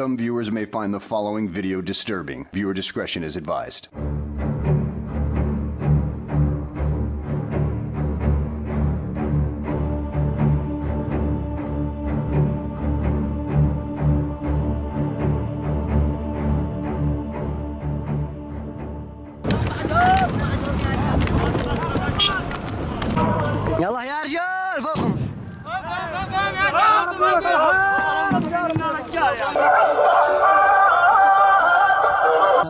Some viewers may find the following video disturbing. Viewer discretion is advised. يلا يا رجال فوقهم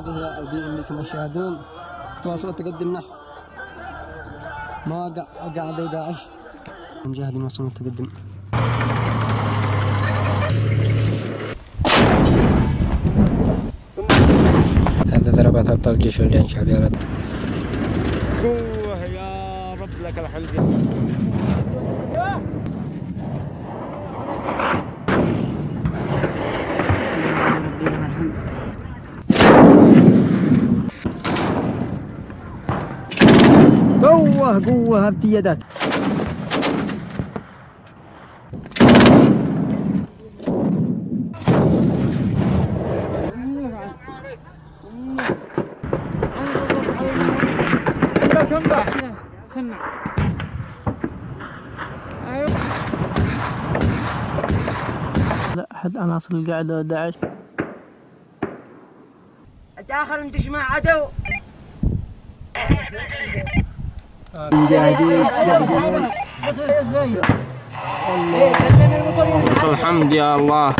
هذه البيئة اللي تشاهدون تواصلت تقدم نحو ما قعدوا داعش المجاهدين واصلوا تقدم هذا ضربات ابطال جيش الجيش شعبي لك الحل قوة هفتي يدك سمع أيوة. لا أحد عناصر القاعدة داعش داخل مجمع عدو الحمد يا الله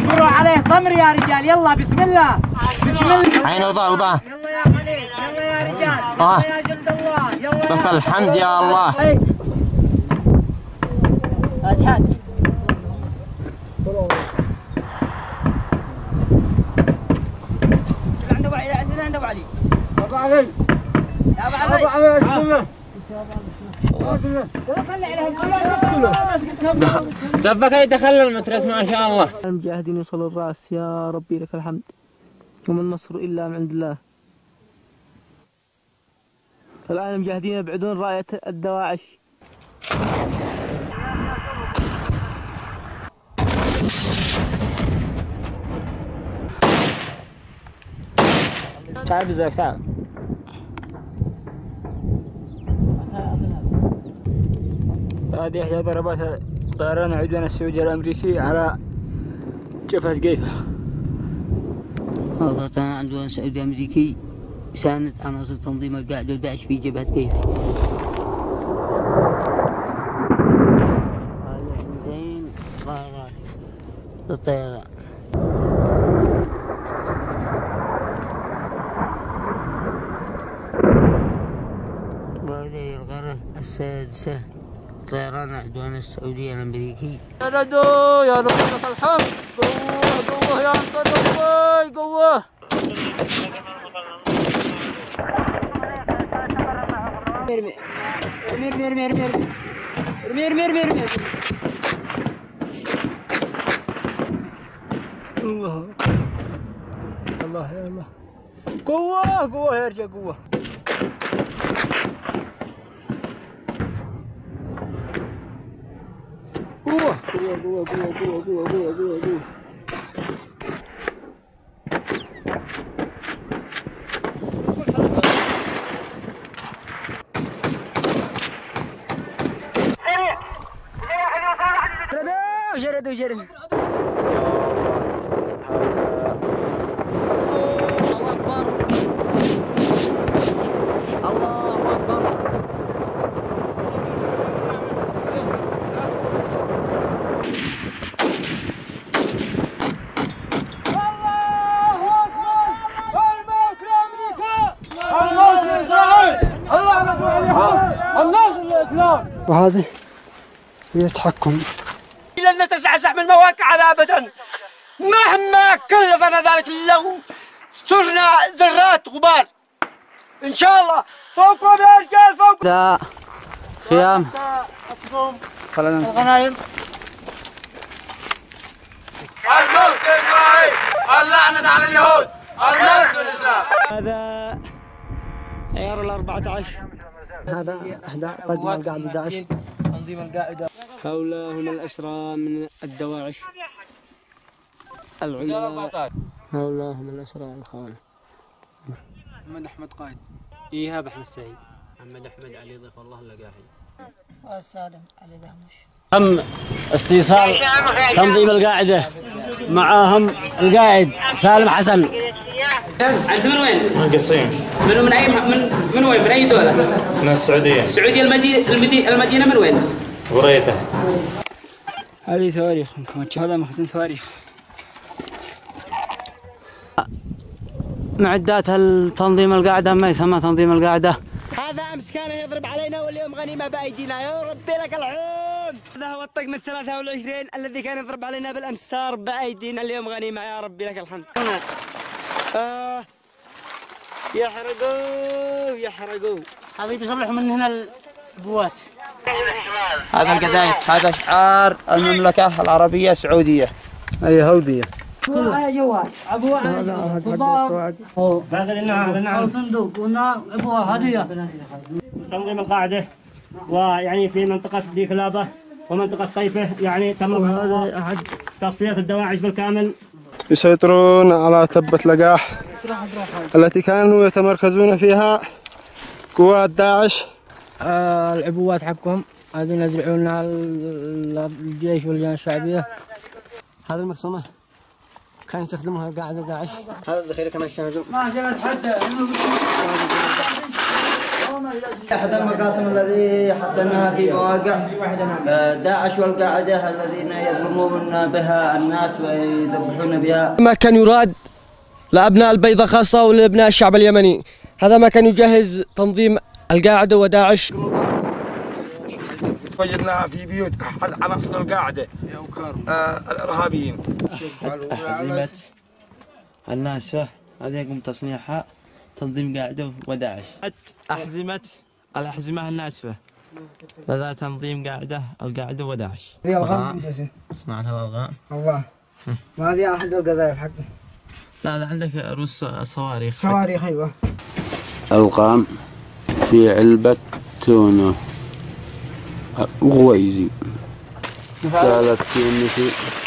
مروا عليه طمر يا رجال يلا بسم الله بسم الله عينه وضع يلا يا خليل يلا يا رجال يلا يا جند الله يلا بس الحمد يا الله أجهد عنده علي أبو علي أبو علي دخل المترس ما شاء الله المجاهدين يوصلوا الرأس يا ربي لك الحمد وما النصر إلا من عند الله الآن المجاهدين يبعدون راية الدواعش تعال بزاك تعال هذه إحدى ضربات طيران العدوان السعودي الأمريكي على جبهة قيفة هذا طيران عدوان سعودي أمريكي ساند عناصر تنظيم القاعدة وداعش في جبهة قيفة هذه 2 طائرات للطيران السادسة طيران العدوان السعودي الأمريكي يا ندو يا ندو لك الحمد قوة قوة يا أنصار الله قوة مرمي مرمي مرمي مرمي مرمي مرمي مرمي الله الله يا الله قوة قوة يا رجال قوة قوة قوة قوة قوة قوة قوة قوة قوة قوة جردوا جردوا الله أكبر الله أكبر وهذه هي التحكم لن نتزحزح من مواقعنا ابدا مهما كلفنا ذلك لو صرنا ذرات غبار ان شاء الله فوقكم يا رجال فوقكم لا خيام الغنايم الموت لاسرائيل اللعنه على اليهود النصر للاسلام هذا عيار ال14 هذا إحدى طاقم القاعدة داعش تنظيم القاعدة حولهم الأسرى من الدواعش العلماء مولاهم الأسرى الخالق. محمد أحمد قائد. إيهاب أحمد سعيد. محمد أحمد علي ضيف الله اللقاهي. والسالم علي دهمش. تم استيصال تنظيم القاعدة معاهم القائد سالم حسن. أنت من وين؟ من قصيم. من أي من وين؟ من أي دولة؟ من السعودية. السعودية المدينة من وين؟ بريدة. هذه صواريخ هذا مخزن صواريخ. معدات التنظيم القاعدة ما يسمى تنظيم القاعدة. هذا أمس كان يضرب علينا واليوم غنيمة بأيدينا. يا ربي لك العون. هذا هو الطقم ال23 الذي كان يضرب علينا بالأمس صار بأيدينا اليوم غنيمة. يا ربي لك الحمد. يحرقوا يحرقوا. هذا بيصلحوا من هنا البوات. هذا القذايف هذا شعار المملكة العربية السعودية اليهودية. جوال ابو عبد هذا صندوق قلنا ابوها هديه تنظيم القاعده ويعني في منطقه ديك لابه ومنطقه طيفه يعني تم تصفيه الدواعش بالكامل. يسيطرون على تبة لقاح التي كانوا يتمركزون فيها قوات داعش. العبوات حقهم هذه نزعوا لنا الجيش واللجان الشعبيه. هذه المقسمه كان يستخدمها قاعدة داعش. هذا الذخيرة كمان الشاهزون ما جاءت حتى أحد المقاسم الذي حصلناها في مواقع داعش والقاعدة الذين يظلمون بها الناس ويذبحون بها. ما كان يراد لأبناء البيضة خاصة ولأبناء الشعب اليمني. هذا ما كان يجهز تنظيم القاعدة وداعش. وجدناها في بيوت أحد عناصر القاعدة الإرهابيين. هزيمة الناشئة هذه يقوم تصنيعها تنظيم قاعدة وداعش. الأحزمة الناشفة هذا تنظيم القاعدة وداعش. هذه ألغام صنعتها الألغام. الله وهذه أحد القذائف حقه. لا هذا عندك رؤوس الصواريخ. صواريخ أيوه. ألغام في علبة تونة. وغويزي 30 مثل